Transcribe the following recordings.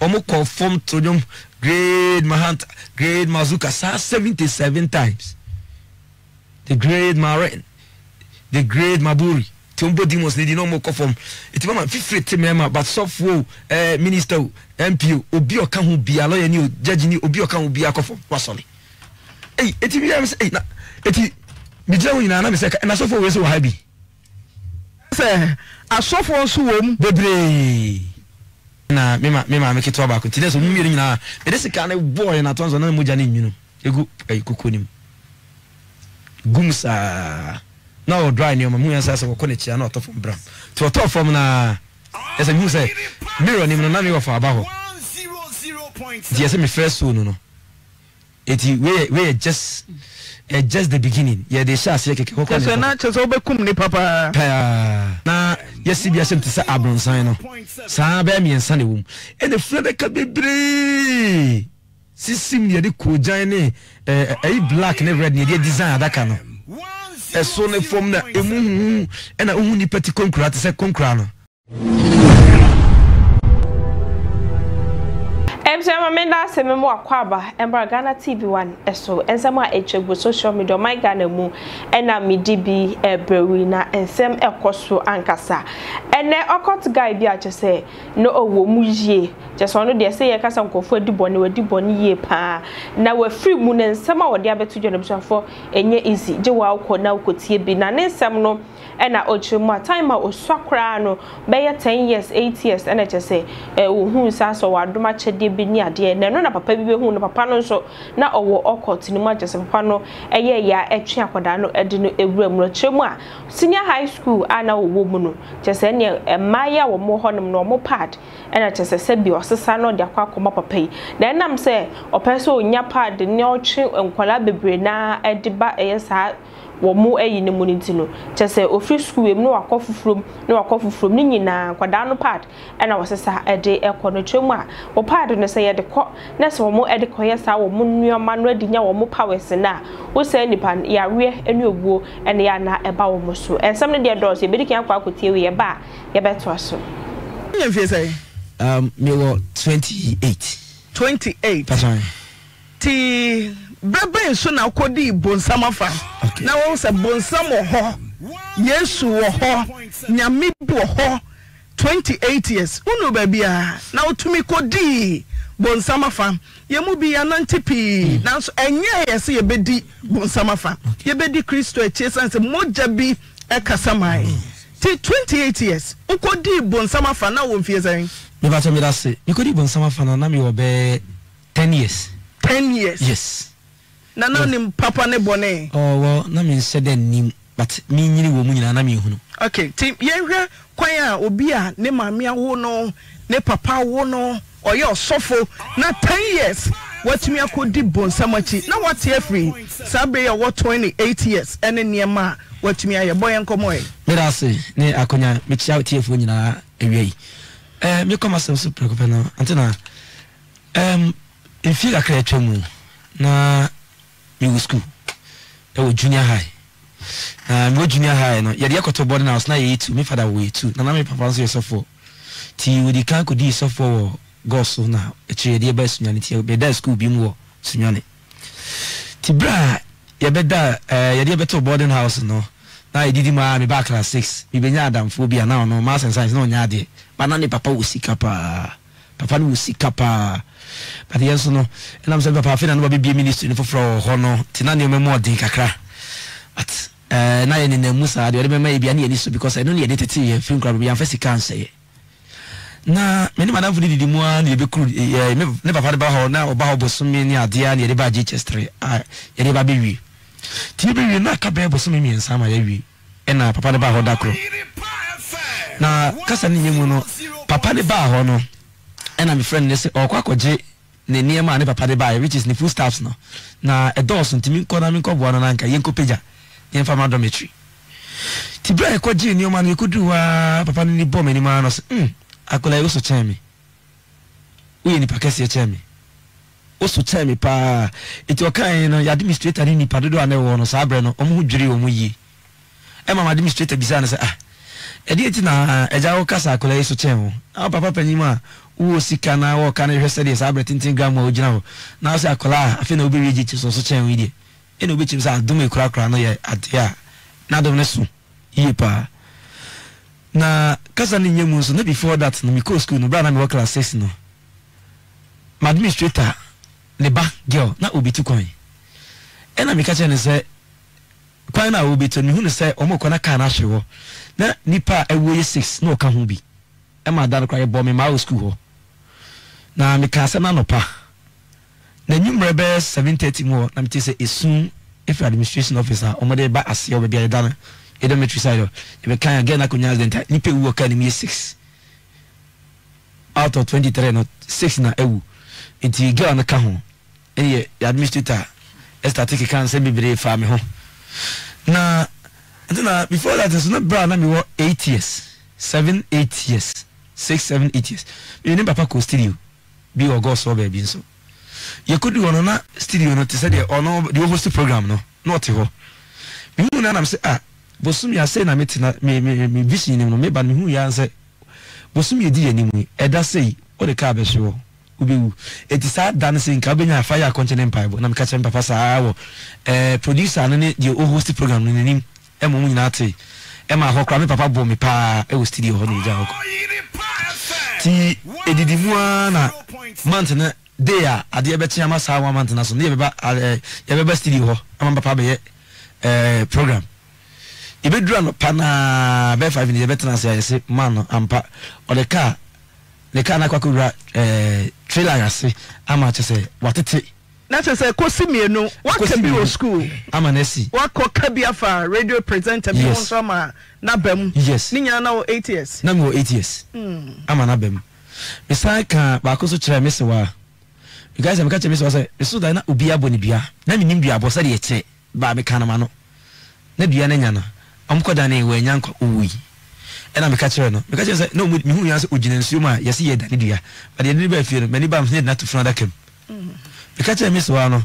Omo conform to them grade Mahant, grade Mazuka, 77 times. The grade Maren, the grade Maburi. Tumbo Dimos need no more conform. It's my fifth member, but soft woe, minister, MP, Obio can be a lawyer, new judge, Obio can be a conform. What's on it? Hey, it is na it. Mijawi na na miseka na sofo weso habi. Se asofo nso wom bebre. Na me ma make to abako. Ti deso mumiri nyina. E desi ka na boy na tonzo na moja na nyinu. Egu ekukonim. Gumsa. Na o dry ni mo mu yansa se ko na chia na otofo mbram. Ti otofo m na esa mi se mirror ni mo na mi ofo abaho. 100.0. Ti esa mi first one no. Eti we just just the beginning. Yeah, they shall say keke koko. So na chese obekum ni papa. Na yesi bia sem tisa abronsan no. Sa ba mi ensa ne wum. E the friend ka bebre. Sisim ye de kojan ne black ne red ne de design adaka no. E so ne form na emuhu e na ohun ni pati konkra te se konkra no. Menda se memo akwaba embra Ghana TV One eso ensem a etwegu social media my Ghana mu ena midibi ebrewi na ensem ekoso ankasa ene okot guy bi a chese no owo mu yie chese ono de se ye kasa nkofu adibone yie pa na wa free mu na ensem a wode abetujo no bsafo enye easy je wa okọ na okotie bi na nsem no ena ochimu a time a osakra no be ye 10 years 8 years ena chese ohun sa so wadoma chede bi ni ade na no na papa bi behu no papa no so na owo okot ni mu ajese papa no eye ya etwe akoda no edi no ewura mu no chemu a senior high school ana owo mu no chese ne emaya wo mo honum no mo pad ena chese se bi osesa no de akwa akoma papa yi na nam se opese onya pad ne otwe nkwala bebre na edi ba eye sa wo mu ayi ne mu nti no chese ofri school em no akofufrom ne akofufrom ne nyina kwada no pad ena wosesa edi ekono chemu a wo pad no se yede kọ na se wo mu edi kọ yesa wo mu nnuoma no edi nya wo mu powers na wo se nipa ya we enu obuo ene ya na eba wo mu so ensem ne de doors e bediki akwa akotie we ba ye beto so nya mfie sai me wo 28 pasan ti Brebe so na kodi bonsam afa na won se bonsam ho Yesu ho nyame bo ho 28 years unu ba bia na otumi kodi bonsam afa ye mu bia na ntipi na so enye yesi ye bedi bonsam afa ye bedi Kristo e chesa se moja bi e kasamai ti 28 years ukodi bonsam afa na won fie sen me ba to me da se ukodi bonsam afa na me obe 10 years yes nana nim papa ne bone oh well na me said nim but me nyiri wo mu nyina na me hunu okay tim yenhwe kwan a obi a ne mame a wo no ne papa wo no oye osofo na 10 years watumi akodi bonsam achi na what every sabe ya what 28 years ene niema watumi aye boyen komoe me da say ne akonya me chia tiefu nyina ewiei me koma sam so prekopena antina if you are creating na middle school, I was junior high. I junior high. No, you are boarding house. Now you too. My father way too. Now my papa say so for. Till we can't go do so for girls now. Actually, they are best in unity. They are school be more senior. Till bra, you better. You better boarding house no. Now you did my back class 6. We be near them phobia now. No math and science no near there. But now my papa will see kappa. Papa will see kappa. But yes, no, and I'm saying, Papa, I will be minister for honor, Tinani, more than Kakra. But nine in the Musa, I remember maybe any issue because I don't need a film club, we are first can't say. Now, many madam for the one you be crude, never heard about her now, about Bosomia, dear, near the Baji Chester, Yereba Baby. Tibby will not come back Bosomia and Sama Baby, and now Papa the Baho Dacro. Now, Casanimuno, Papa the Baho, no. And I'm a friend, they say, oh, Quakoje, Nema, never paddy by, which is the full staffs now. Now, a dozen to me, Konamiko, one anchor, Yanko Peja, the infamous dormitory. Tibra, Quaji, new man, you could do a papa in the bomb any man, I could also tell me. We in the Pacasia tell me. Also tell me, pa, it's your kind, you administrator in the Padudo and the one of Sabrano, or Mujri or Muyi. Emma administrator beside us, Editi na eja okasa kula isu chemu. Aw papa penima uwo sika na wo kana hwese de sa bretintin gramo ogina ho. Na ase akola afi na obi reji chi so so chemu ide. Eno obi chim sa dum ekura kura no ye ade a. Na dum nesu. Yipa. Na kasa ni nyemu so na before that no miko school no bra na me wo class 6 no. My administrator le ba girl na obi ti kwon. Ena mi kache ne se kwa na obi to ni hu ne se omo kwa na ka na hwewo. Na nipa ewoye 6 no ka ho bi e ma dan kwa ye bo me ma school ho na me ka se na no pa na nyumre be 7:30 mo na me ti se esun if administration officer omode ba ase o be bia dan e do me tri side e be kan again akunya accident nipa ewo ka ni me 6 out of 23 no 6 na ewu enti girl na ka ho e administrator e start ki kan se bibere fa me ho na. And then before that, it's not brown. I was 8 years, 7, 8 years, 6, 7, 8 years. You remember Papa could steal you, be or go so baby. So you could do on a studio, not to say the or no, the host program, no, not at all. Me who I'm say ah, but some you are saying I'm meeting me visiting him, no, me but me who you are say, but some you did anyway. And that say all the car best you. It is hard dancing, cabin, a fire, continent pipe. When I'm catching Papa, producer, and the host program in the name. Emu nyinati ema hokra me papa bo me pa e wo studio ho ni ja ho ti edidimu na month na day a ade be tia ma sa 1 month na so na ye be ba studio ho am papa be ye program e be dura no pa na be 5 ni ye be tenancy ya se man no ampa o le ka na kwa ko dura trailer ya se ama che se watete. That's a Cosimiano. What can be your school? I'm an SC. What could Kabiafa radio presenter? Yes, Nabem. Yes, Nina now 8 years. No more 8 years. I'm an Abem. Miss Ika, Bacoso Chair, Miss Wa. You guys have catching Miss Wasa. The Sudana Ubia Bonibia. Namimbia Bosari, Babi Canamano. Nebianana. I'm called an away Yanko Uwi. And I'm a catcher. Because I said, no, with me, yes, Ujin and Suma, yes, he had an idea. But I didn't feel many bams need not to front at him. Kacha Miss Wano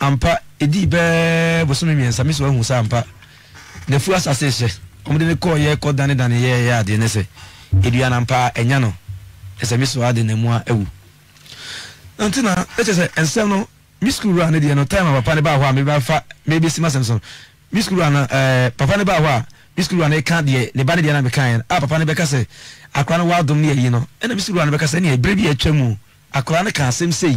Ampa Edibe Bosumi and Samis Wamu Sampa. The first assassin, only the call year called Danny Danny, yeah, the Nesse, Edian Ampa, and Yano, as a Miss Wadi Nemoa Ewu. Antina, let us say, and Selno, Miss Kurana, the no time of Panabawa, maybe Alpha, maybe Simason, Miss Kurana, Papanabawa, Miss Kurana can't ye, the Badi and Amekan, Apanabacase, Akranawa Domia, you know, and Miss Kurana Bacasani, baby a chemu, Akrana can same say.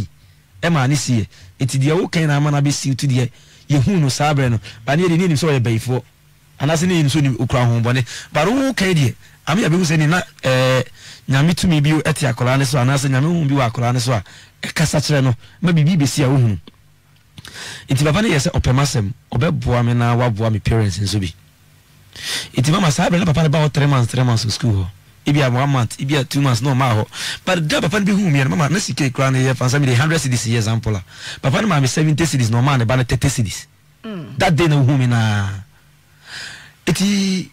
Emma Nissi, it's the old kind of man I be seen to the Yehuno Sabrano, but nearly need him so a bay for. And as a name soon Ukraine bonnet, but oh, Kadia, I mean, I was saying, Nami to me be at Yakolanes or Nasa Namu, you are Colaneswa, a Casachreno, maybe BBC. It's Babani as Opemasem, Obebuamena, Wabuami parents in Zubi. It's Mamma Sabra about 3 months, 3 months of school. If you have 1 month, if you have 2 months, no maho. But the papa be whom your mamma Nessie Crown here for some 100 cities years ampola. Papa mamma 70 cities no man about 30 cities. That day no whom in a eti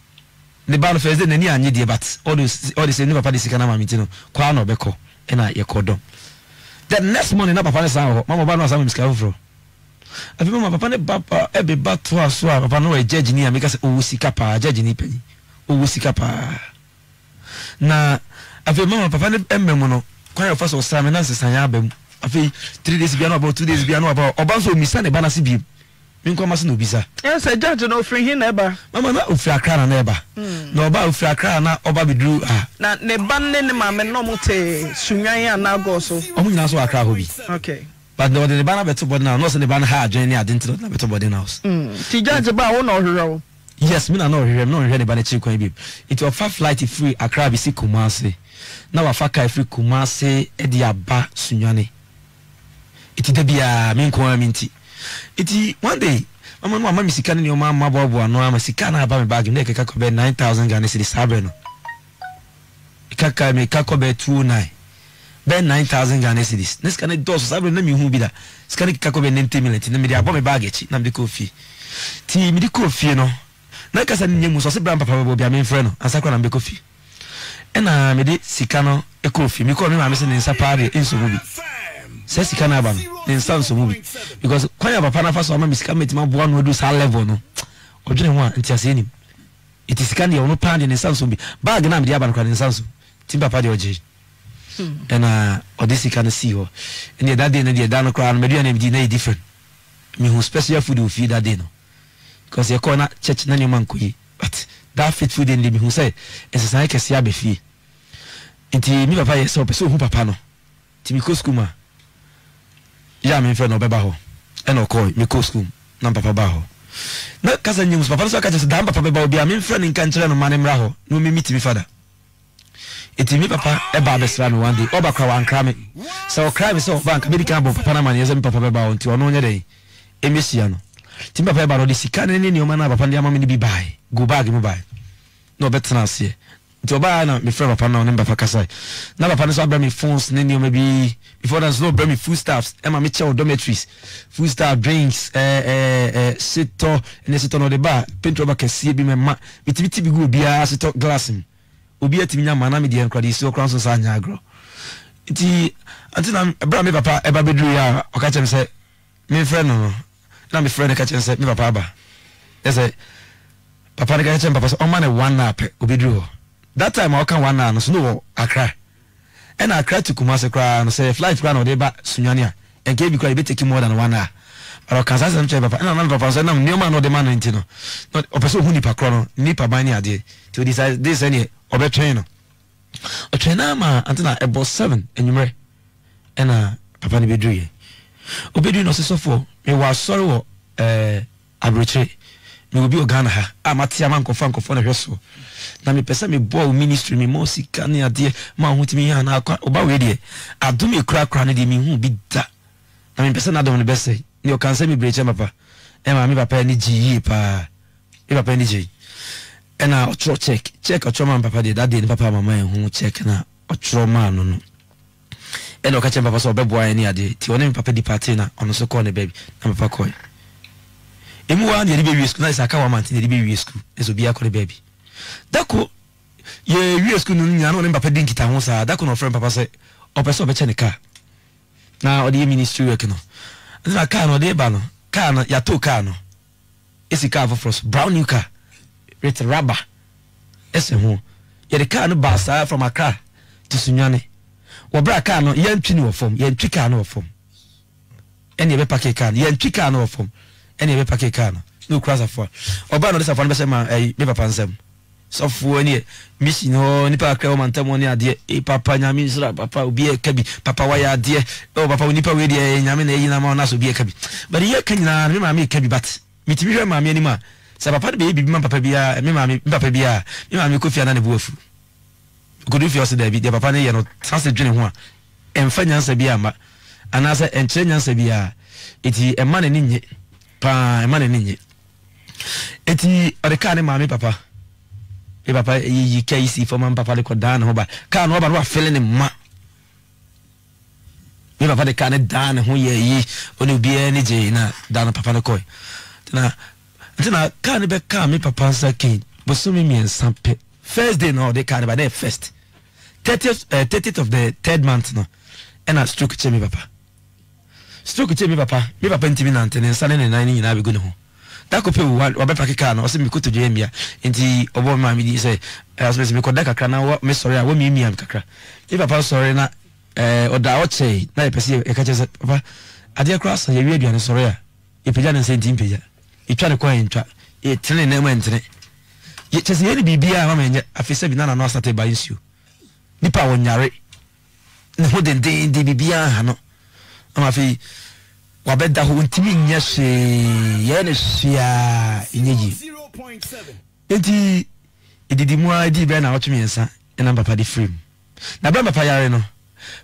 the ban first then any any debat. All the same never party can mamma Kwano Beko and I codom. The next morning up upon San Mamma Bano Sam Miscavro. I remember Papa Ebby Batwa Swa Papa no a judge near make us Usikapa, judge in penny. Usikapa. Na afi mama papa ne emmemo no kwa ya faso same na nsesan ya abem afi 3 days bia no about 2 days bia no about oba so misa ne bana se biem minko ma se no bisa ense judge no ofri hin na eba mama na ofri akra na eba na oba ofri akra na oba bidru ah na ne ban ne mama no mote sunwan ya na go so omo nyina so akra ho bi okay but no de bana beto body na no se ne bana ha join ne adin tro na beto body na house ti judge ba wo na ohrewo. Yes, me no hear no hear the banana coin babe. It will far flight free Accra BC Kumasi. Now a far car free Kumasi Ediaba Sunyane. It dey be a men coin minti. It one day mama mi sika ni o mama bobo no am sika na aba me bag me keka ko be 9000 Ghana cedis abre no. Keka me keka ko be 29. Be 9000 Ghana cedis. Next kana do so abre na mi hu bi da. Sika ni keka ko be 90 million na me dey aba me bag echi na me dey ko fie. Ti me dey ko fie no. Na kasa ni nyemuso se bram papa bo bia me frɛ no asakwa na mbeko fi ena me de sika no ekofi me ko me ma me se nsa paare enso mubi se sika na ba me nsa enso mubi because kwanya papa na fa so ma me sika metima bo anu odu sa level no odwene ho a ntiase ni It is kind of no pound in the Samsung. Bag and I'm the Abancan in Samsung. Timber Padioji. And Odissi can see her. And the daddy and the Dano crown, Maria and Dina different. Me who special food will feed that dinner. Because your corner church nanny monkey. But that fit food in the me who say, as I can see a beefy. Inti mi papa yeso peso hu papa no. Ti mi koskuma. Ya mi fe no beba ho. E no ko mi koskum na papa ba ho. Na kaza nyi mus papa so ka tse da papa beba obi a mi fe ni nkan kire no mane mra ho. No mi miti mi fada. Iti mi papa e ba besra no one day. Oba kwa wan kra me. So kra me so bank me dikan bo papa na mane yeso mi papa beba ho nti ono nya dai. E mi sia no. Ti mi papa e ba ro di sika ne ni o mana papa ndi ama me ni bi bai. Go bag mo bai. No betna se. Obana, my friend, Papa, number for Casai. Now, Papa, so I bring me phones, Nenio, maybe before there's no bring me foodstuffs, Emma Mitchell, dormitories, foodstuff, drinks, sito, and a sit on the bar, paint over can see be my ma, it will be good, be a sit up glassing. Obia Timina, Manami, the Encradi, so crowns on San Yagro. It until I'm a brand, Papa, ever be drear, or catch him say, my friend, no, now my friend, I catch him say, my Papa, there's a Papa, I catch him, Papa's on man, one nap, Obidro. That time I can one and snow I cry. And I cried to Kumasa cry and say flight ran or they back Sunyania and gave you quite a bit taking more than 1 hour. But I can say something about another person, no man or the man in Tino. Not a person who nipa crono, nipa bania day to decide this any or a trainer. A trainer ma antenna about 7 and you may and Papa Nibedri. Obedri no so for me was sorrow abritre. Me will be a Ghana. I'm a Tiaman Kofanko for the vessel. Now, me person me ball ministry, me more sick, and a dear man with me and I can't about radio. I do me crack cranny, me who be that. Now, me person I don't want to say. You can send me bridge, Papa. Emma, me papa any G, pa. If I any and I'll check. Check a trauma, Papa did that day, Papa, my man who check na a trauma. No, no. And I'll catch Papa so bad boy any day. Tionem Papa departina on the so called baby. I'm Papa Coy. Emuwa ni baby school na isaka wa mantine ni baby school eso bia ko baby dako ye baby school no nya no ne papa din kita ho sa dako no friend papa say opeso obeche ne ka na odi ministry work no na ka no de ba no ka no ya to ka no esi ka for us brown new car red rubber ese ho ye de ka no ba sa from Accra to Sunyane wo bra ka no ye ntwi ni wo form ye ntwi ka no wo form ene be pack ka no ye ntwi ka no wo form any packet can no cross a four or ban this a fan person a paper pansem so for any missing or nipa crewman temonia dear a papa yamisra papa be a cabby papa wire dear oh papa nipa with the yamin a yamana so be a cabby but here can you mammy cabby but me to be mammy anima so papa baby papa bia me mammy papa bia me mammy coffee and a wolf good if you also there be the papa no sans a genuine one and finance a biama and as a entrance a bia it is a man in it. Pa emane ninyi eti adekane mami papa e papa yi kesi for man papa le kodan ho ba ka no ba no afele ne ma e papa de kane dan ho ye yi oni bi eni je na dan papa no koy tina kane be ka mi papa saki bosumi mi ensampe first day no de kane ba de first 30th of the third month no and a stroke che mi papa stroke che mi papa ntimi na ntene sane ne nine nyina be go ne ho da ko pe wo be pakeka na o se me ko to je mia nti obo ma mi di say as me ko da kakra na wo me sorry a wo mi mia kakra e papa sorry na oda o che na e pese e ka che say papa ade cross ya wi aduane sorry a e peja na se ntim peja e twa ne ko en twa e tene na ma ntene ye che se ye ni bibia ma me nje afisa bi na na no asate ba issue ni pa wonyare ne ho den den di bibia ha no amafi wabeda hu ntimi nyase yene sia inyeji enti edidi mu adi be na otumi ensa ena papa di frame na ba papa yare no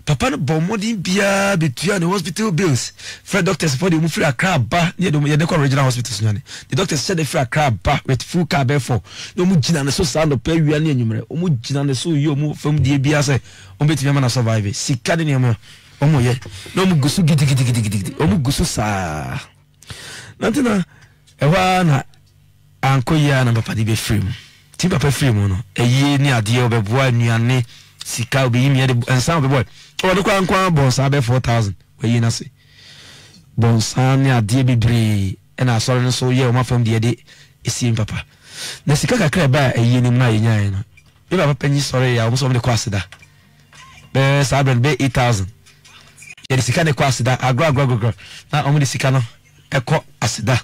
papa no bomodi bia betua no hospital bills for doctors for the mu free Accra ba ne do ye de regional hospital Sunyane the doctors said they free Accra ba with full car be for no mu gina ne so sa no pa wia ne enyumre o mu gina ne so yo mu fam die bia se o betumi na survive sika de ne mo omo ye no mu gusu gidi omu gusu sa nantina ewa na anko ya na papa di be frame ti papa frame no eye ni ade obeboa nuane sika obeyimi ade ensan obeboa o de kwa anko bon sa be 4000 we yi na se bon sa ni ade bebre e na asore no so ye o mafam de ade esi papa Na sika kakra ba eyi ni mna yenyae no. Be ba penny sorry ya obuso me kwasida. Be sabren be 8000. Ye sika ne kwasida agro. Na omo de sika no ekọ asida.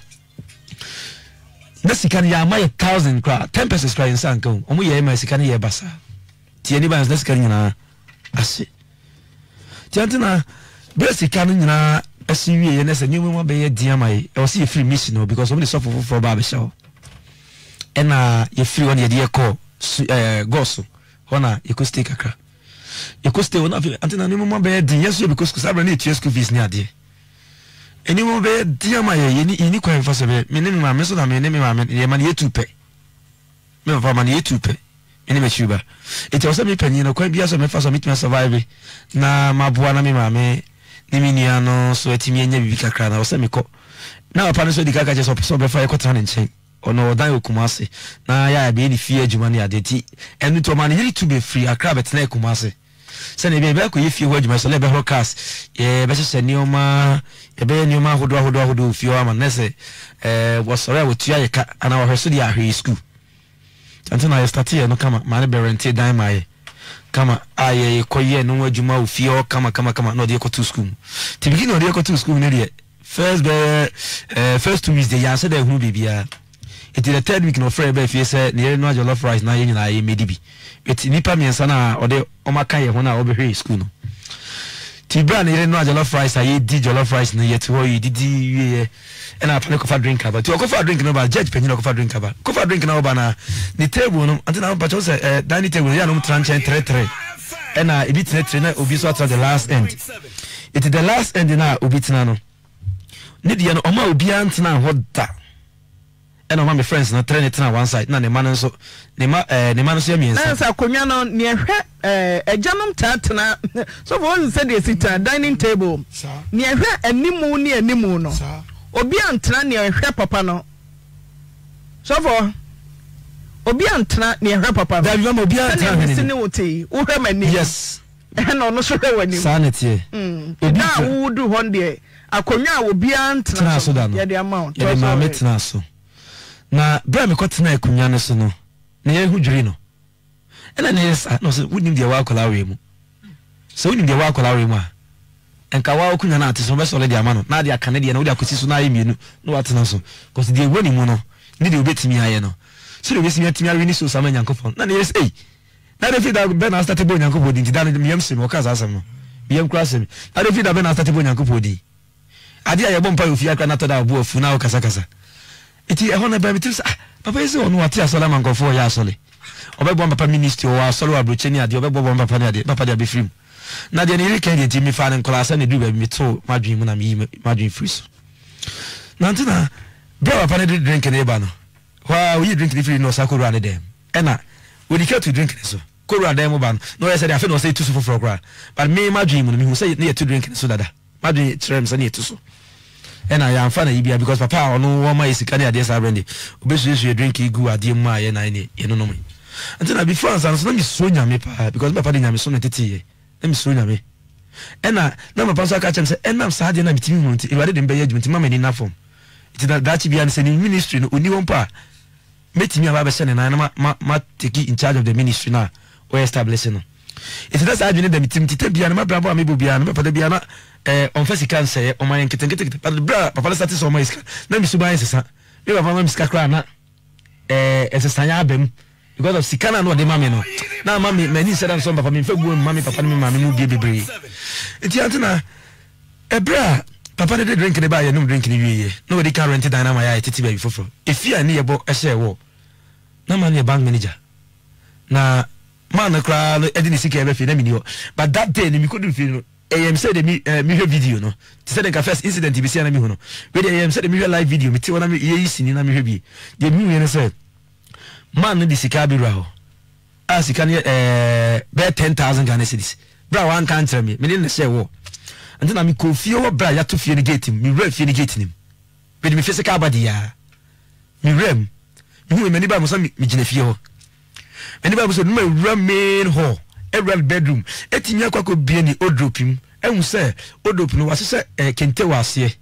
Na sika ne ya ma 1000 kwa 10% kwa insan kan. Omo ye ma sika ne ye basa. Ti eni ba na sika ne nyina ase. Ti antina be sika ne nyina ase wie ye na se nyu mo be ye diamai. E o si ye free mission because omo de suffer for ba be show. Ena ye free one ye de call gosu hona ikuste kakra ikuste wona fi antina ni mumma be din yesu because kusabra na etu school fees ni ade eni mumma be dia ma ye ni kwa mfa sebe me ni mama so na me ni mama ye man ye tupe me mfa man ye tupe eni me chiba eti wose me panyi na kwa bia so me fa so me tuma survive na maboa na me mama ni mi nia no so etimi enya bibi kakra na wose me ko na papa no so di kaka je so be fa ye kwata na nche ono dan okumase na ya be ni fie adwuma ne adeti enu to man yiri to be free akra betna okumase se ne be ko ye fie adwuma so le be hokas ye be se nioma ye be nioma hodo fie ama nese wasore wotua ye ka ana wo so dia hwe school tanto na start ye no kama mane be rente dan mai kama aye koye no adwuma wo fie o kama no de ko to school ti begin no de ko to school ne de first 2 weeks dey answer dey hu bibia. It is the third week no free be fie say na no your love rice na ye nyina ye medibi it nipa miensa na ode omaka ye ho na obehwe school no ti bra na ye no your love rice aye di your love rice na ye to you di ye and I panic of drink about you go for drink no ba judge penny no go for drink about go for drink na ba na the table no until na ba cho say dining table ya no tranche 33 and I bit three na obi so at the last end it is the last end na obi tina no need ye no oma obi antina ho da. And my friends, not train it on one side. None the man so Nemano Semian. That's a communion near a German tatana. So one said they sit at a dining table near her and Nimu near Nimuno. Obiantna near her papano. So for Obiantna near her papa. There you are Obiantna. Yes. And on the show when you sanity. Now who do one day? A communion will be antna. Yeah, the amount. Yeah, my metnaso. Na bra me kotena ekunya ne so no na ye hudwiri no ena ne yesa no so wunim de wa akola we mu so wunim de wa akola we mu a enka wa okunya na ate so be so le de ama no na de aka ne de na wo de akosi so na aye mienu no watena so because de woni mu no ne de obetimi aye no so de obetimi atimi aye ni so sama nyankofon na ne yes ei na de fi da be na start bo nyankofo di ntida ne miem se mo ka za asem no miem kura se na de fi da be na start bo nyankofo di ade aye bo mpa ofia kra na to da obo afu na wo kasa iti ehona baby tins papa ezi onu ati asola mankofo ya asole obegbo papa ministry o asole abrocheni ade obegbo papa ni ade papa dia be free na de ni rike de ti mi fa nko la se ne du ba mi to madwin mu na mi madwin free so na ntina be papa ni drink ne ba no wa we drink the free no sa ko ru ade dem e na we dey care to drink so ko ru ade mu ba no ya se dey afi no say tusu for gra but me madwin mu no mi hu say na to drink so dada madwin trem say na tusu. And I am funny because Papa no one is canny ideas are ready. Obviously, you drink you go at the my and I know me. And then I be friends and so me soon me because my father is so many tea. Let me soon me. And I never pass catch and say, and I'm sad and I'm teaming on it. I didn't pay you to mamma in enough form. It's that you be understanding ministry. No, only one part. Meet me about sending and I'm taking in charge of the ministry now or establishing. It's that's I didn't meet him to be an my bravo, maybe be an for the Biana. On first say on my kitten, but bra, papa status on my scar. Let me subice, you have a miscarana as a sanabem because of Sicana or the mammy. Now, mammy, many said on some of me, mammy, papa, mammy, who gave me brie. It's Antina a bra, papa did drink in the bar, no drinking in the year. Nobody can rent it, and I attitude before. If you are near about a share war, no money a bank manager. Now, man, a crowd, I didn't see everything, but that day, you couldn't feel. AM said the mirror video, no. Said the first incident to be seen, no. But AM said the mirror live video, me tell you, seen in the mirror said, man, this is Cabiraho. As you can bet 10,000 Ghana cedis. Bra, one can't tell me, didn't say war. And then I'm confused, bra, you to fumigate him, me rem fumigating him. But me face a cabadia. Me rem. You many babbles, me genefio. Many babbles, no remain ho. Every bedroom. Etinya kwako bieni odropim. Ehun se odropim no wasese kente wase.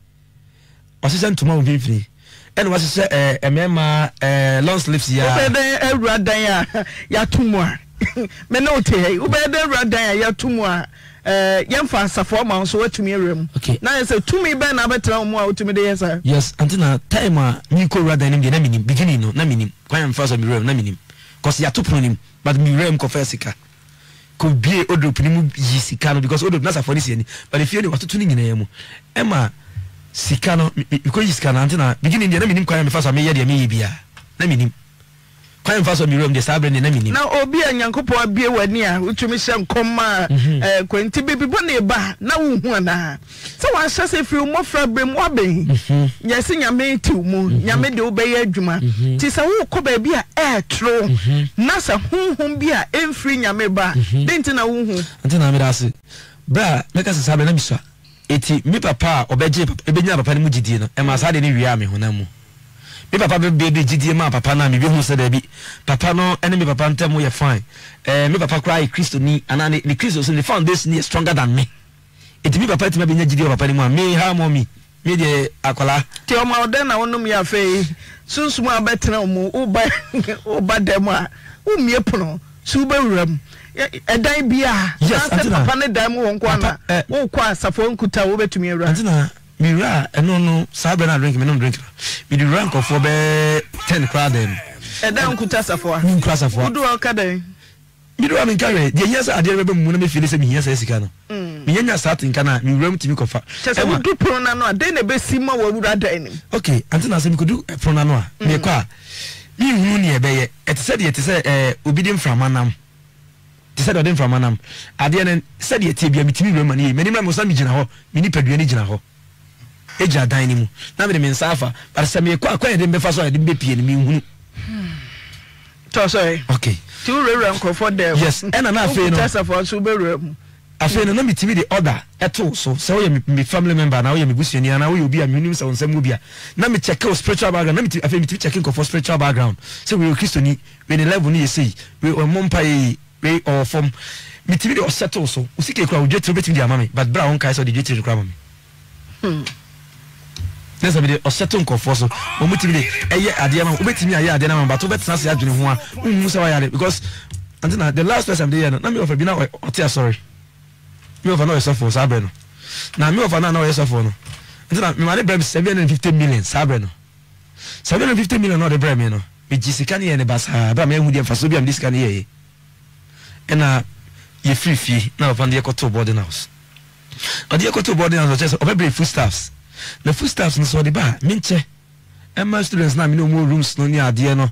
Wasese ntoma wo bifini. and was a memma long sleeves ya radaya ya 2 more. Menote, Ubeda radaya ya 2 more. Yamfa Safoma, so what to me room. Okay, now it's a to me ban abatram more to me, sir. Yes, until now, time, Nico Radan, the Namini, beginning, no Namini, quite first of Miriam, Namini, because ya are two pronim, but Miriam Confessica could be Odo Primu Sicano because Odo Nasa for this, but if you only was tuning in Emo, Emma Sicano, because you scan antenna, beginning the Namini, quite first of me, Namibia, Namini. Now Obia and Yankopo be were near, which you miss and come, Quentin baby bonnet bar. Now, one. So I shall say, few more frabim wabbing. Yes, I may 2 more. Yamid obey a juma. Tis a who could be a air throw. Nasa whom be a infring yameba. Denton a woo. Until I made us. Bra, make us a sabanamisa. Eti, me papa, obey Jip, a benya panimujidina, and must had any rearmy honamo. Me papa be GDM papa na me hu se da bi papa no enemy papa ntem ye fine me papa cry Christo ni anani the Christo so the foundation is stronger than me it me papa tima be nya GDM papa ni me ha mo me de akola te o ma odan na wonu me afi sunsun abetena mu uba dem a u mie pono su ba wuram edan bia yes papa ne dan mu won kwana wo kwa safo nkuta wo betumi awura antina Mira, no, Sabana drink, me no drink. We do rank of for 10 crowd them. And then Kutasa for. Who do our cadet? You do have in carry. The years I remember Munami Phyllis and Yes, Esicano. Miena sat in Cana, you roam to Mikofa. Just I would do pronanoa, then a besima would rather any. Okay, Antonas could do a pronanoa, me qua. You knew Bay, it said it is a obedient from Manam. It said them from Manam. I didn't said it to be a meeting room and many Mamosamijanaho, mini Pedrianijanaho. Eja dan ni mu na me men safa but se me kwa kwa de me fa so de be pie ni me hunu to sorry okay to rewra nko for there yes ena na afi no tesa for so be rewra mu afi no na me timi the order eto so se wo ye me family member na wo ye me busuani na wo ye obi a me nim se wonsam obi a na me check spiritual background na me timi afi me timi check nko for spiritual background so we Christo ni we ni level ni yesi we ompa yi we or form me timi the settle so usike kwa odwetu betimi the amame but bra won kai so the dwetu kwa amame Let's have a certain conforso. But because until the last person there, let me offer be now. Sorry. Me offer no yourself for Sabrina. Now me offer no yourself for no. Until me money brem 750 million Sabrina. 750 million not the brem you know. Me Jessica ni ene basa. Brem me hundi emfaso bi am this can here. Ena ye free now from the Ekoto boarding house. But the Ekoto boarding house just obey foodstuffs. The foodstuffs is the bar. Minche. And my students now, no more rooms, no near Diano.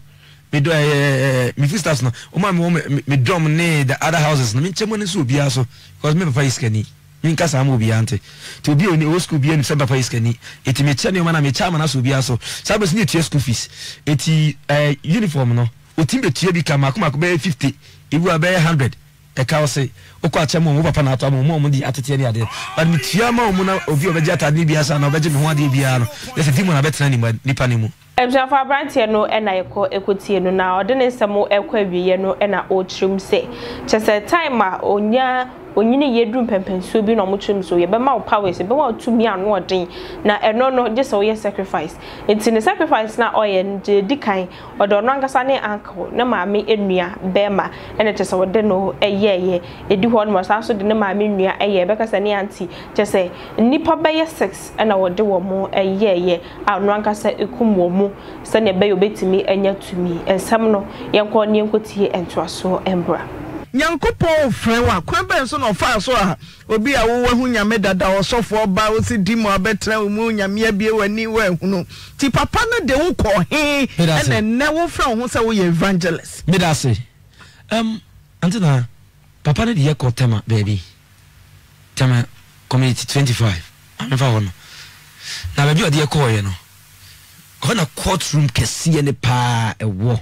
Me do a foodstuffs now. Oh, my mom, me drum near the other houses. Minche money so be also because me papa is canny. Minkasa will be ante. To be on the old school be in Samba is canny. It may tell you, man, I'm a charm and I should be also. Sabbath near to school fees. It is a uniform no. Utimbe Tiabi Kamakuma could bear 50. It will bear 100. A cow say, O Quachamo, Panato, Momondi, Atatiana, but Mitiama, Mona, Ovio, Vegeta, Nibiasa, and Vegetan, one Dibiano. There's a demon of Betanima, Nipanimu. Emjafa Brantiano, and I call Equitiano now, then is some more Equaviano and our old trim say. Just a timer, Onya, Onyini Yedrum Pempen, so be no much so, your Bama powers, about 2 million or drink. Now, and no, just all your sacrifice. It's in a sacrifice now, oil and decay, or the Rangasani uncle, no mammy, Edmia, Bema, and it is our deno, a year, a do one was also the mammy near a year, because an auntie, just say, Nipper by 6, and I will do one more a year, our Rangasa Ekumwomo. Send a bayo bit to me and yet to me, and some no young corn, young cotier, and to a so embra. Young couple, Frewa, Quenbenson or Fasoa, will be a woman who made that our sofa bows, Dimo, better moon, Yamia beer, and anywhere who know. Tipapana de Uko, hey, and then never from whose we evangelist. Did I say, Antina, Papa did Yako Tema, baby Tema community 25. I'm a phone. Now, you are the Yako, you know. On a courtroom kesiye ne pa ewo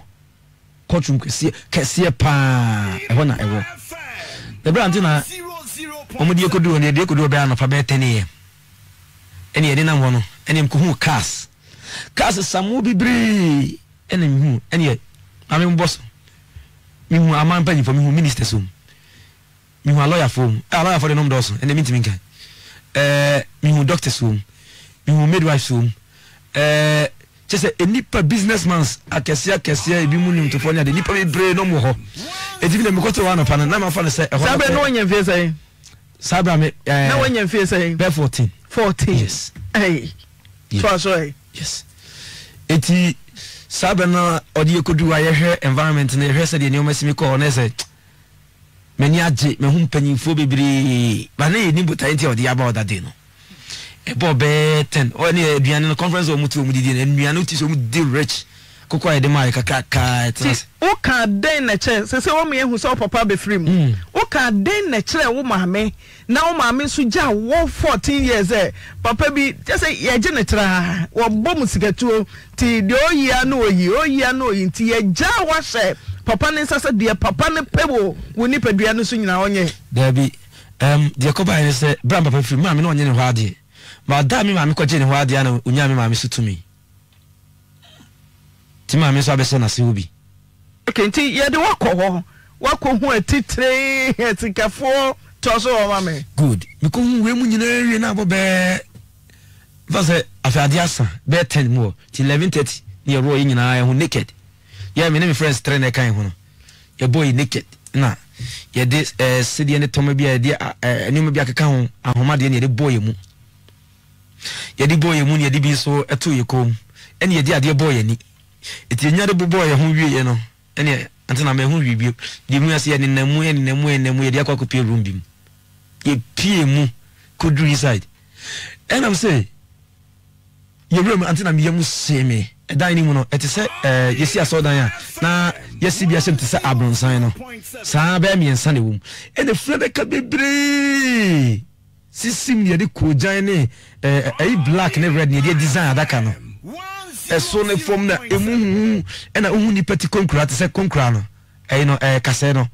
courtroom kesiye pa ewo na ewo the brand na omudi ekodu oni de ekodu obia na fa bete ne ene ene na wono ene mkuhu cars samu bibri ene mihu ene ame mboso mihu aman panyi fo mihu minister so mihu lawyer for the nom doso ene minti minka mihu doctor so mihu midwife so Just a nipa businessman. Akesia kesia ebi munim to fonya de nipa be bre no mo ho. Edi bi na me koto wa na fa na na ma fa na say e ho. Sabra no nya mfie say. Sabra me na nya mfie say. Be 14. 14. Yes. Hey. So sorry. Yes. Eti sabra na odi ekodu wa ye hwe environment na ye hwe say de nyo masimi ko na say. Meni agye me hu panyinfo bebre. Ba na ye ni botanti odi about that day no. Ebo be 10 oni aduane no conference o muti o mudi die na aduane o ti so mudi rich koko ayi de mai kaka tins o ka den na che se wo me hu so papa be free mu o ka den na che wo maame na wo maame so ja wo 14 years eh papa bi just say ye je na tra wo bom sikatuo ti de oyi anu oyi ti ye ja wa she papa ne sasa de papa ne pebo woni pedua no so nyina onye da bi de ko ba ne se bra papa free maame na onye ne hwa de Madame, Mammy, coaching what the animal, Unyam, Mammy, to me. Timmy, so I be sent as you be. Okay, tea, you do walk home, tea, take a four, toss over, mammy. Good, because women in every number bear was a fadiasa, bear 10 more, till 11:30, near Roy and I who naked. Yeah, my name is friends, train a kind one. Your boy naked, nah. Yeah, this city and the Tomabia, dear, and you may be a cow, and Homadian, the boy. Yadi boy moon yadi be so at 2 year comb. And ye dear boy any. It's another boy whom you know. And yet, until I may whom you be, you must see in the moon and the moon and we dear cock appear room beam. Ye PM could do inside. And I'm say, your room until I'm yamu see me. A dining room at a set, you see, I saw Diana. Now, yes, see, I sent to Sir Abron Sino. Sabami and Sunny Womb. And the friend that can be brave. Sissim yadi kujane black ne red ne design adaka no eso ne form na emuhu na uhu ni pati konkra te se konkra no no kase no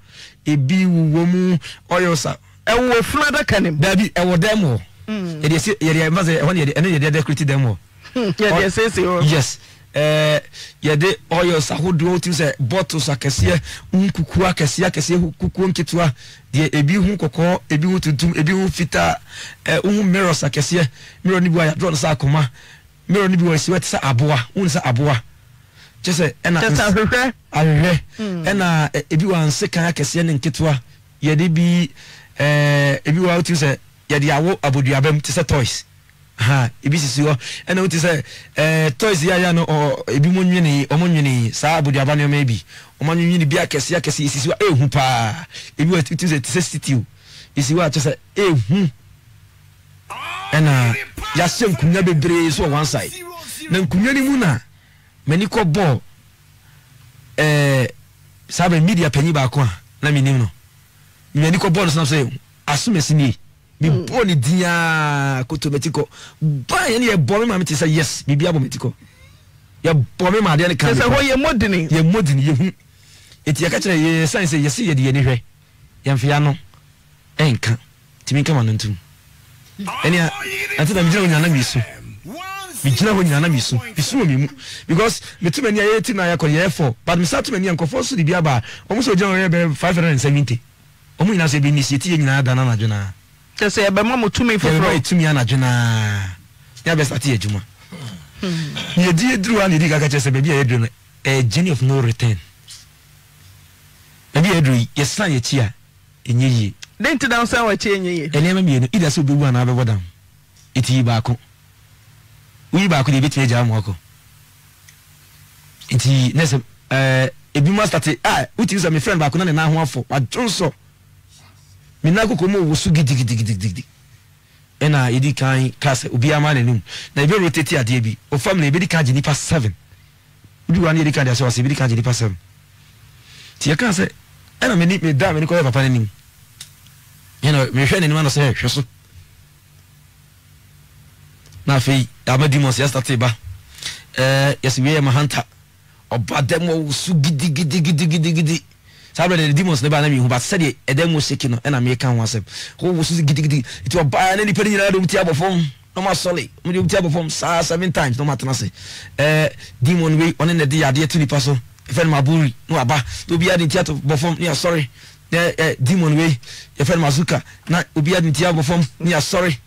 ebi wo mu oyosa ewo fun adaka ne dabi ewo dem o yedi embaze one yedi ene yedi decorate dem o yedi sese o yes yedi oyosa hodo otu se bottles akese nkuku akese akese hukuku nkitwa de ebi hu kokko ebi hu tuntum ebi hu fita hu mirrors akese mirror ni bi wa draw sa akoma mirror ni bi wa si wet sa aboa hu sa aboa jese ena ahwe ena ebi wa nsekan akese ne nkitwa yedi bi ebi wa otu se yedi awo aboduabam ti se toys ha ibisi yo ena uti say toys ya no ebi monwini omonwini sa abudu abane ma ebi omonwini bi akese isisiwa ehu pa ebi uti say sensitive isiwa to say ehu ena ya sem kunya bebre so one side na nkunya ni mu na mani ko ball sabe media panyi ba ko na minim no mani ko ball so say asumesi ni mi boni dia kotometiko ba yani ye bomi ma meti say yes bibi abometiko ye bomi ma dia ne kan say ho ye modini ye hu eti ya ka kire ye science ye si ye de ye ne hwe ye mfia no enka timi kama no ntum enia antena mi jina nyana mi so mi jina ho nyana mi so bisu mi mu because metumani ya yeti na ya ko ye for but mi satumani ya nkofo so di bia ba omo so jina ye be 570 omo ina se bi ni sieti ye nyana dana na jona say be mama to me for right to me na jina ya be start ejuma ye di edru an di gaga chese be bi edru a journey of no return be edru yesan ye chia enyeyi den ti down san wa chia enyeyi enema mi enu ida so bewu na be bodam iti ba ko wi ba ko de beti eja mo ko iti nese ebi ma start uti use my friend ba ko na na ho afo wa jonso Minako komo wosu gidi ena idi kan kase obi amane num na be rotate ade bi o family be di kan jini pa 7 udi wan edi kan dia so se be di kan jini pa 7 ti e kan se ena me da me ni ko papa ni ena me hwe ni man so hwe so na fe amadi mo se start ba yes we am hunter obadem wosu gidi Sabra the demons never knew, but said it, and then was shaking and I make myself. Who was giddy? It will buy any penny out of table form. No more solid. When you table form, sir, 7 times, no matter. Demon way on any day, dear to the person. If I'm a bully, no abba, to be at the theater perform, yeah, sorry. Demon way, if I'm Mazuka, not to be at the theater perform, yeah, sorry.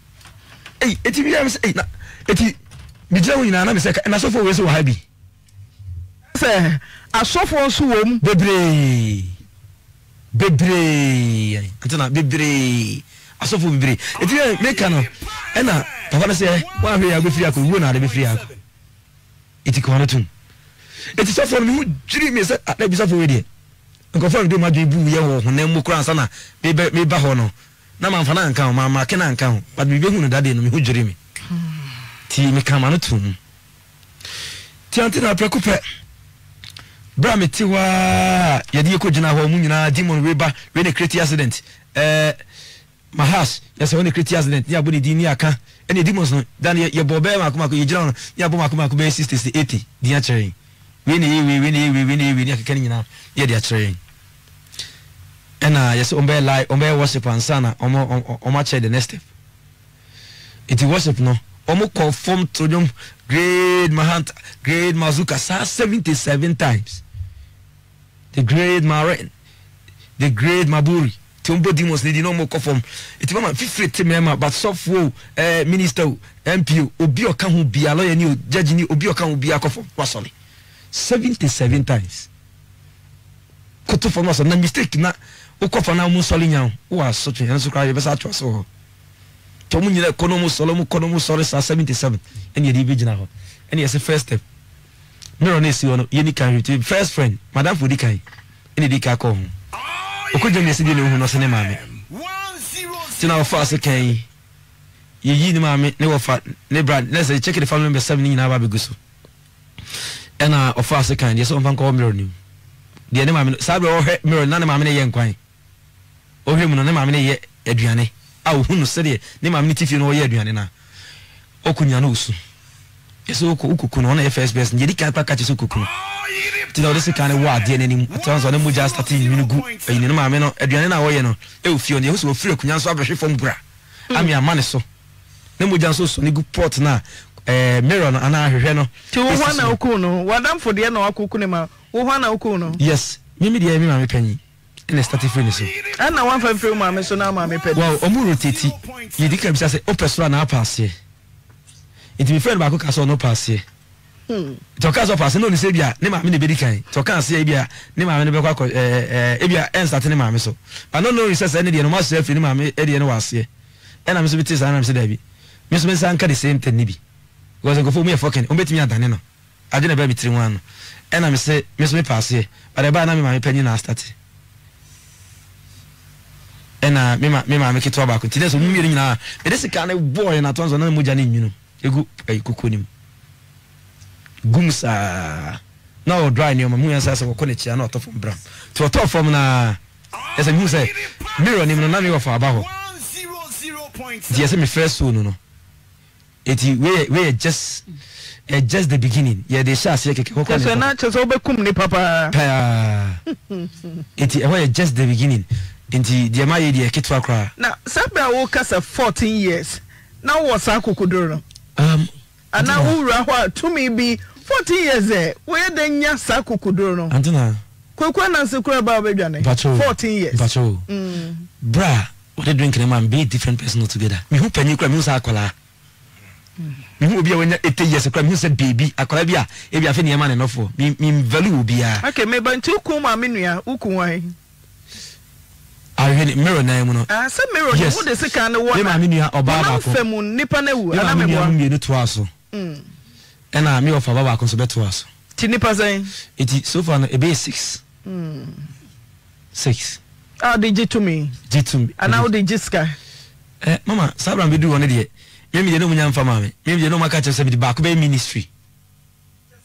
Hey, it is, Mijewu ina na miseka na sofo we so habi. Se asofo so wo mu bebre. Antena bebre. Asofo bebre. Etie meka no. E na papa na se wa hwe ago free akwu na de free akwu. Iti kono tun. Iti sofo mu jiri mi se na bi sofo we de. Nko fo ndo ma do ibu ye wo honan mu kura ansa na me ba ho no. Na manfa na nkan ma make na nkan. But bi be hu no dade no me hu jiri mi. Ti me kama no tum. Ti antena prekupe. Bra me ti wa ye de ko jina ho mu nyina demon we ba we ne create accident. My house, yes, only create accident. Ya boni di ni aka. Any demons no. Dan ye bobe makomako ye jira no. Ya bo makomako be 60 80. Di acherin. We ni akaka nyina. Ye di acherin. Ena yes ombe lie, ombe worship ansana, omo check the next step. It worship no. Omo conform to them great Mahant, great Mazuka, 77 times. The great Maren, the great Maburi. Tumbo demons need no more conform. It's mama fifth member, but soft minister, MP, Obio can be a lawyer, new judge, Obio can be a conform. What's only 77 times? Koto for us, no mistake, na Okofa now Mussolini, who are such a handsome cry, so. Tomunye konomu solomu konomu soles are 77 and ye divisional and yes the first step no one is you any can first friend madam for dikai any dika come okojemi esidi no no sene maame tina ofa se kan ye yi ni maame ne ofa ne brand let's check the family member 7 ni na ba beguso and ofa se kan yes on van ko mirror ni de ne maame sabe o he mirror na ne maame ne ye nkwan o hwe mu no ne maame ne ye aduane awu hunu sede ne ma amniti fie no ye aduane na okunya na osu eso okuku no na first person ye dika pa kache so okuku ti na odese kan wa de ne ni tanzo na muja starting ni gu e ni ma me no aduane na wo ye no e ofio ne so ofire okunya so abehwe fom bra ami amane so na muja so so ni gu port na mirror no ana ahwehwe no ti wo ho na okuku no wadam fo de na okuku ne ma wo ho na okuku no yes mimi de mi ma me panyi in a static finish. And now one for film, my son, my pet. Well, Omuru Titi, you declare as a person now pass here. It will be fair about Casso no pass here. Tocaso pass no Sabia, never many Bedican, Tocan Sabia, never many Baco, Abia, and Satin Mamiso. I don't know if there's any and myself in my Eddie and was here. And I'm Miss and I'm Sedabi. Miss Messanka the same ten nibi. Was a go for me a fucking, omit me at Danino. I didn't have between one. And I'm say, Miss Me pass here, but I buy my opinion as that. Ena me ma make it to back until so me ri nyina e de sika na boy na tonzo na moja ni nyinu egu kukunim gumsa na o dry ni o mu yansa se ko ne chia na otofo mbram to otofo na esa mi say mirror ni na me wa fa abaho 100.0 yes me first one no eti we just the beginning yeah they shall say keke ko so na che so obekum ni papa eti we just the beginning. Inti the ma ye kitwa kra. Na sabra wo kasa 14 years. Na wo sa kokudoro. Ana wo ra ho tumi bi 14 years eh. Wo ye den nya sa kokudoro. Antina. Kokwa na sekura ba obedwane. 14 years. Bacho. Bra, what they drink them and be different person together. Me hu panyi kra me hu sa akola. Me hu obi a wenya 8 years kra me hu sa baby akola bia. E bia fe ne ma ne nofo. Me value obi a. Okay, me ban tu ku ma me nua, uku wan. I mirror na no. Some mirror yes. Who the kind of one. Me na me of baba kon so beto aso. Ti nipa say. It so far na e be 6. 6. Ah they get to me. And now they just sky. Mama, sabra me do one dey. Me dey no munya mfa mama. Me dey no maka chese me di back be ministry.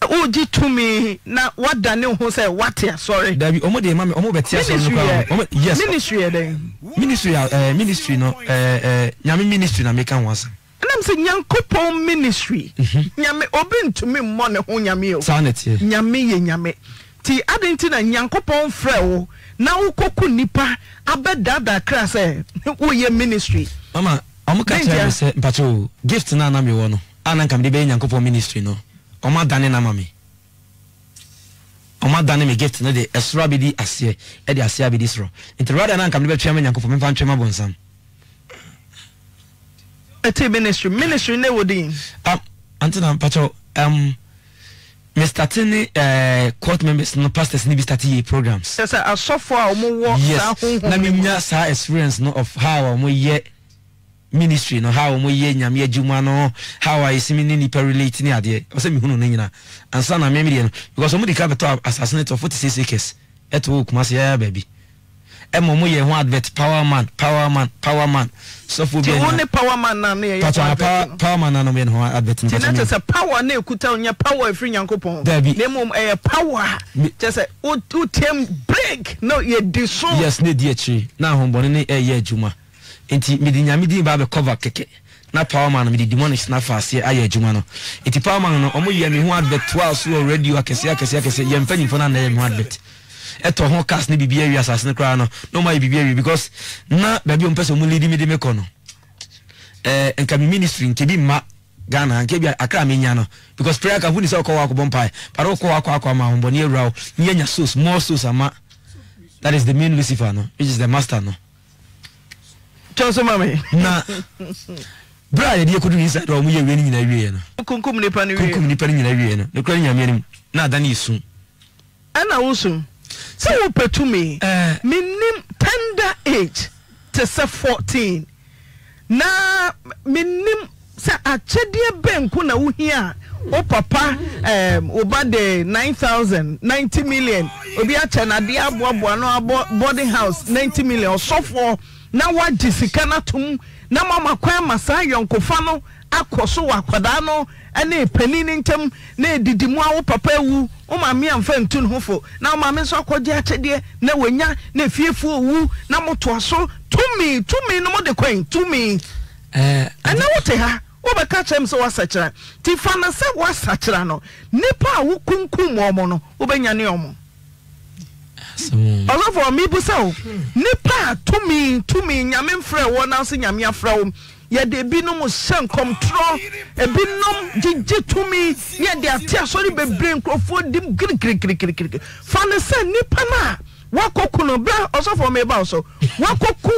Oji to me na what Daniel who say what here sorry David omo dey mama omo betia so no yes ministry then ministry no nyame ministry na make am wasa and I'm saying yankopon ministry nyame obin to me mo ne ho nyame o nyame ye nyame ti adenti na yankopon frɛ wo na wo koku nipa abedada kra say wo ye ministry mama omo ka tell say mpacho gift na na me wo no anan kam dey be yankopon ministry no Oma dane na mami. Oma dane me gift na de esra bi di asie, e de asie bi di sro. Interrada na nka me betwa me nyankofo me fa ntwe ma bonsam. Ete ministry ne wodin. Antina Pacho, Mr. Tene, court members, no pastors, need study programs. Yes, I saw for our more yes, Namina experience no of how we yet ministry, no how we yet Yamia Jumano, how I see me relating the idea, or semi Hunina, and son of Memidian, because somebody capital assassinate of 46 acres at work, Masia baby. Emomoye one advert power man so for be one power man na me power man na no be no advert na tena say power na ekuta onya power free nyankopon nemom power just o tem break no ye disown yes ne die chi na honbon ne ye adjuma enti me di nyame di ba be cover keke na power man me di demonic na fase aye adjuma no enti power man no omoye me ho advert 12 so radio akese ye mpanyi fo na na ye ho advert eto ho cast ni bibia wi asase kra no no ma bibia wi because na baby on person mu lidi me de me kono enka ministry nke bi ma Ghana nke bi akra me nya no because prayer ka huni say ko wa ko bompai paro ko wa ko akwa ma hombo ni ewra o ni nya source more source ama that is the main Lucifer no which is the master no chance mama na bra ye die ko do inside o mu ye we ni nyina wiye no kunkum ni pani nyina wiye no no kra nya me ni na da ni isu ana usu so you pay to me minim tender age to say 14 na minim say achedie benku na wo hia o papa oba de 90 million obi achenade aboabo no boarding house 90 million so for na wa jisika na tum na mama kwa masa yonkofa no akoso wakoda no ene panini ntem na didimu awo papa wu o mami amfa ntun hofo na mami so akoje atede na wenya na fiefu owu na moto aso to me no mo de kwen to me ana wote ha wo be ka chem so wasachira ti fana se wasachira no nipa wo kunkum omo no wo be nyane omo all over me busaw nipa to me nyame mfre wo na so nyame afra wo ye de binom sen control e binom jiji to me ye de atia sorry be brain crofo dim krik fan sen nipa na wakoku no bra oso for me ba so wakoku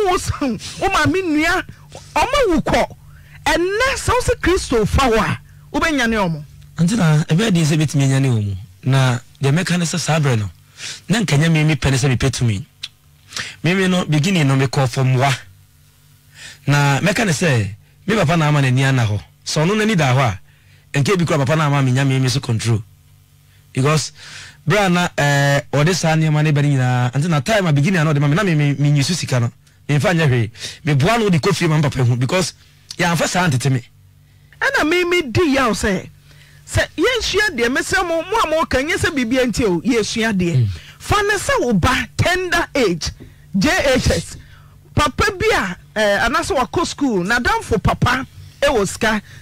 o ma mi nua o ma wuko enne so se Kristo fawa wo be nyane omo antina e be de se betimi nyane omo na de mekanisa sabre no na nkanya mimi penisa mi petumi mimi no beginning no me call for moi na mekane se me papa na ama nani ana ho so no nani da ho a enke bi kura papa na ama me nya me so control because bra na odisa ne ma ne bari nyina anti na time a beginning na odema na me nyisu sika no me fa nya hwe me boa no di kofie ma papa hu because ya anfa sa antete me ana me di ya o se yesua de me se mo mo kan yesa bibia nti o yesua de fa na se wo ba tender age JHS papa bia anaso wako school na danfo papa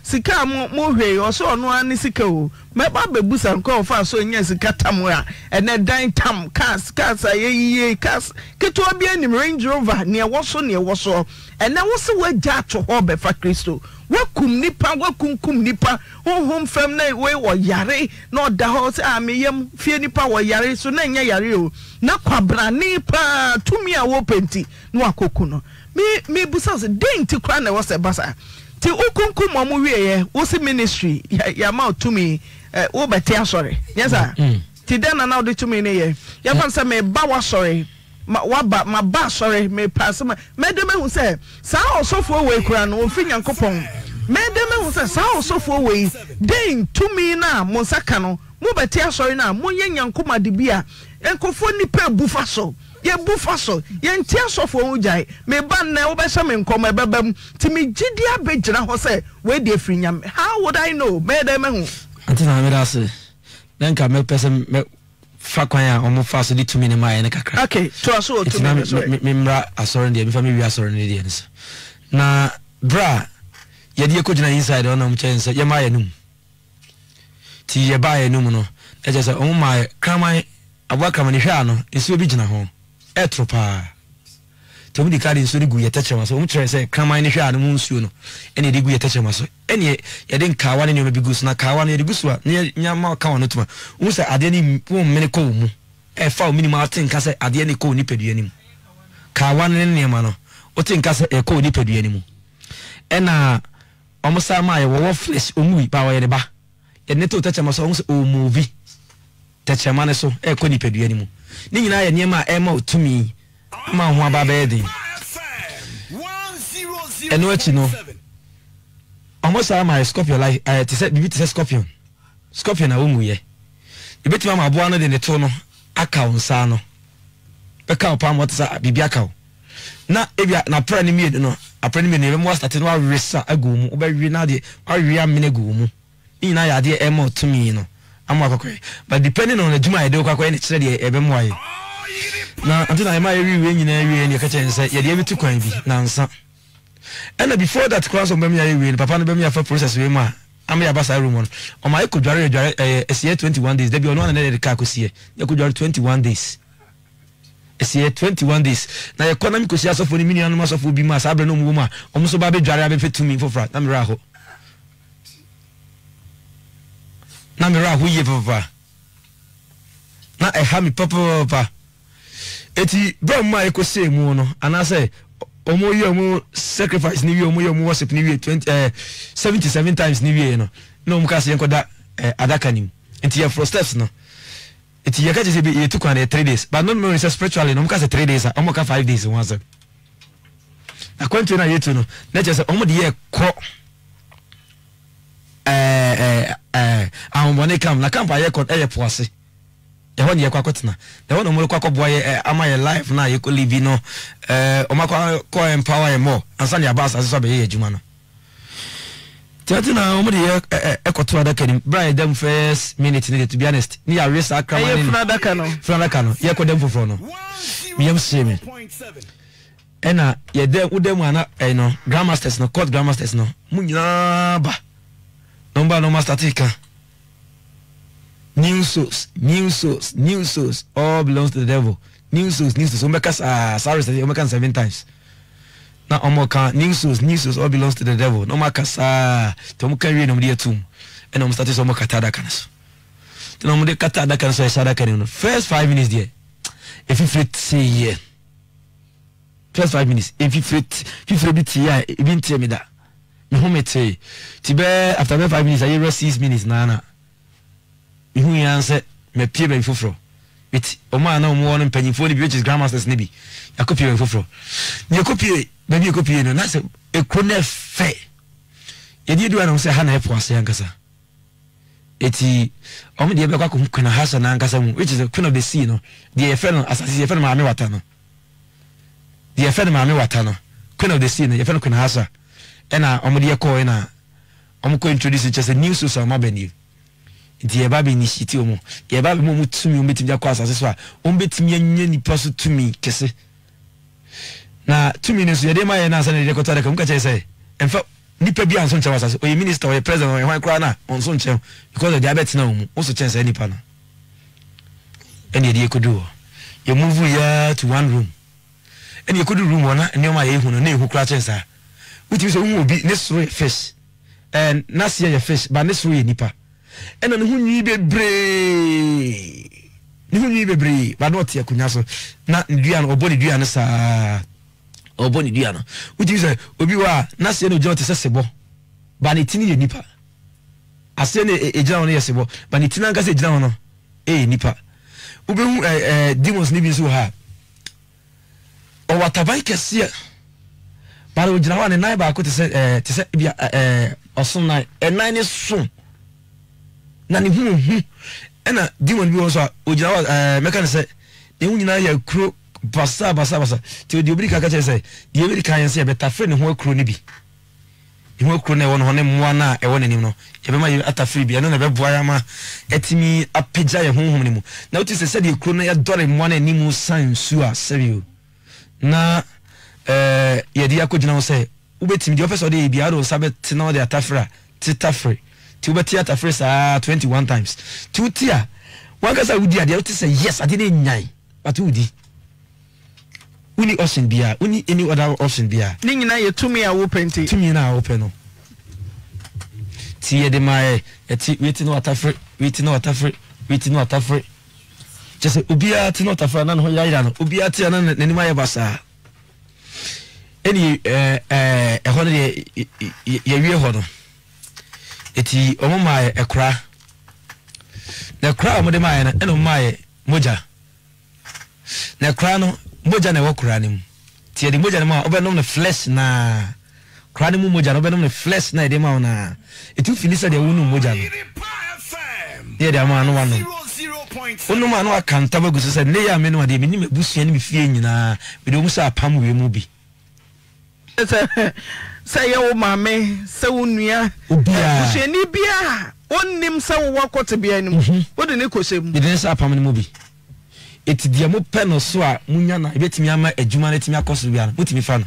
sika mo hwe o so no ani sika o me ba bebusa nko fa so nya sika tamu a ene dan tam cars ayeye cars keto bia nim Range Rover ne wo so ene wo se waja to ho be fa Kristo wakum nipa honhom fam na we wo yare na oda ho se ameyam fie nipa wo yare so na nya yare o na kwabrane pa tumi a wo penti no akoku no me busa se den ti kra na wo se basa ti ukunkum mo wieye wo se ministry ya ma tumi wo beti asore yesa ti den na odi tumi ne ye ya fam se me ba wa sore ma ba sore me pass me de me hu se sa osofo we kura no ofi nyankopon me de me hu se sa osofo we den tumi na mo saka no mo beti asore na mo ye nyankoma de bia enkofo nipa bufa so ye bufaso ye ntia sofo ogai me ban na wo be se me nkoma ebebam ti me gidi abejira ho se we dey firi nyam how would I know me dey me hu antina me da se den ka me person me fa kwanya o mo fa so di tumi ne ma ye ne kakra okay to aso o tumi me mra asori dey me fa me wi asori ne dey nso na bra ye dey ko jina inside ona mo chense ye ma ye num ti ye ba ye num no e je se o ma kraman abwakam ne hwa no esu obi jina ho etropa to mi dikari nso rigu ye techema so o mtre se kraman ne hwa no munsuo no ene rigu ye techema so ene ye den kawa ne nyo bigu sna kawa ne rigu so ne nyama ka wono tuma o se ade ni wo mene ko mu e fa o minimal tin ka se ade ne ko ni pedua ni mu kawa ne ne ma no o tin ka se e ko ni pedua ni mu ena omusa ma ye wo flesh omu bi ba wo ye de ba Yeneto utacha maso onse omovi. Tacha maneso eko ni pedu yenimu. Nini na yenyema ema utumi. Ama mwababa edi. Eno etino. Almost ama scorpion like tise bibi tise scorpion. Scorpion na umu ye. Ibeti mama abu ano de neto no. Aka onsa no. Beka opam watsa bibi aka. Na ebia na pra ni mie no. Apreni mie ne mo start no aresa agumu. Obawi na de awia mene gumu. Ina ya de emo to me no amwa kokwe but depending on the juma ya de kokwa any tire de ebe mo aye na until I ma ewiwe nyina ewiwe ni ka chense ya de bitu kwan bi na nsa and before that class on bemia ewiwe papa no bemia fa process we ma am ya basa room on o ma iko dware esie 21 days debi on one na de ka kosie ya ko dware 21 days esie 21 days na economy kosie aso fo ni minu anuma aso fo bi ma sabre no mu ma o mso ba be dware abefetumi fofra na mira ho na mira huye papa na ehami papa eti bro ma ekose mu no ana say omoyo mu sacrifice ni wi omoyo mu worship ni wi 77 times ni wi no na omukase yenkoda adaka nim enti ya for steps no eti yakaje se be etu kwa 3 days but no me spiritually no omukase 3 days omuka 5 days once na kwento na yetu no na je se omude ye ko I come. Na come by could poase. The one year quakotna. The one more quack boy am I alive now you could live in Omako empower more and Sanya Bass as a Jumano. Tatina Omri echo to other can bright them first minute needed to be honest. Near race I come Flanacano, Yako them for no. Miam Simon. Ena ye dem udemwana no grandmasters no court grandmasters no Munaba. Number no master taker. New source. All belongs to the devil. New source. Omekas sorry, Omekas 7 times. Now Omoka new source. All belongs to the devil. No makas Tomoka read on the tomb. And I'm starting some katada canas. Then I'm the katada canas. I said I can. First 5 minutes there. If you fit say yeah. First 5 minutes. If you fit, yeah, even tell me that. You home it say. Tibe after 5 minutes, I rest 6 minutes. Nana. Who answer me pie ben fofro bit o ma na o mo won panyinfo ni bi which is grandmasters ni bi yakopie ben fofro ni yakopie na bi yakopie no na se ekone fe yedi do na se ha na e poase yankasa eti o me de be kwa kuna hasa na yankasa mu which is the queen of the sea no the efe no asasi efe no ma me wata no the efe no ma me wata no queen of the sea no efe no kuna hasa e na o me de ko e na o me ko introduce just a new source of mabeni Diye babi ni shiti omo. Diye babi mo mutumi ombe timia kwa asaseswa. Ombe timia nye ni pasu tumi kese. Na tumi nesu yade ma ye na asane yade kota deka. Muka chaye saye. Enfa nipe bia ansoncha wa sase. Oye minister, oye president, oye wane kwa na. Ansoncha. Because of diabetes na omo. Oso chensa eni pana. Eni yade ye kuduwa. Ye move ya to one room. Eni ye kudu room wana. Eni yoma ye huna. Ne hukla chensa. Uti wise umu obi. Nesu ye fish. Nasi ya fish. Ba nesu ye nipa. And on whom ye be brave, but not here, Cunasso, not Diana or Bonnie Diana, sir, or Bonnie Diana, which is a Obiwa, not saying a job to Sessebo, but it's in Nipper. I send a John Yasebo, but it's not as a John, eh, Nipper. Ubu, demons living so hard. Or what a bike is here, but with Jawan and Niba could say to set or some night, and 9 years soon. Na ni hu ena demon bi wonso ojina meka ne se de hunyina ya kro basa ti odi obrika ka chese de obrika yense betafre ne ho akro ne bi ne ho akro ne won ho ne mwa na e won anim no ye be ma atafre bi eno na be boya ma etimi apija ye honhom ne mu na uti se se de kro na ya dore mwa na animu sansu a serio na ye de akojina ho se ubetimi de ofeso de bi aro sabet na de atafra titafre Tubatia at first 21 times. Tutia. One guy said, "Udia." The other say, "Yes, I didn't nyai." But Udi. Uni option beer. Uni any other option beer. Ningi na ye tumi a open ti. Tumi na open no. Tiye de mai. Eti waiting no atafre. Waiting no atafre. Just say ubia ti no atafre na no yaira no. Ubia ti na neni mai basa. Any ehonde ye wiye hono. Eti omo ma ekra na kura mo de maye na eno maye moja na kura no moja na wakura ni mu ti de moja na ma obenom na flesh na kura ni mu moja na obenom na flesh na de ma na etu finisa de wonu moja no ye de ma no wa no wonu ma no akanta bagu so se ne ya me no de me ni mebusu ani me fie nyina me de mu sa apam we mu bi say yo mame say onua obia she ni bia onnim say wo kwot bia ni mu wo de ne kosem de ne sa pam ni mu bi etidia mo pe no so a munya na ebetimi ama adwuma na etimi akoso bia na mutimi fa no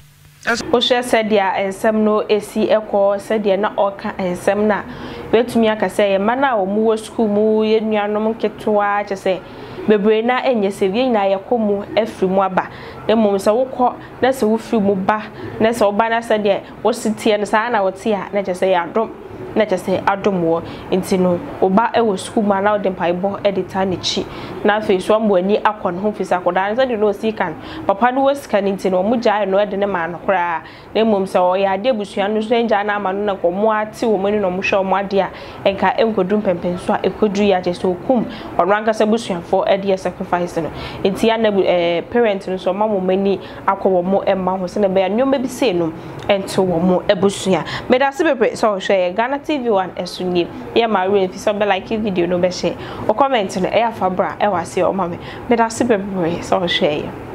o she said ya ensem no esi ekọ said ya na oka ensem na betumi akase ye mana wo mu wo school mu ye nuanom ketwa che se bebre na enye sevie na yakomu afrimu aba na mum se wokọ na se wo frimu ba na se oba na se de wo sitie na sa na wote a na je se ya dom na je se adom wo ntino oba ewo school ma na odempaibo editor ne chi na fe so ambo ani akon ho fisa kodan se de no sikan papa no wasika ntino mu jae no de ne ma no kra na mum se o ya de busua no so enja na ma no na ko mu ati wo mani no mu hwe mu ade a enka enkodum pempenso a ekodu ya je se okum oranka se busua fo ade sacrifice no ntia na parent no so mamu mani akwo mo emma ho se na be anyo bi se no ento wo mo ebusua me da se bebre so hwe Ghana TV1 esunye ye maru fi so be like video no be share o comment no e afabra e wase o mame me da se bebre so hwe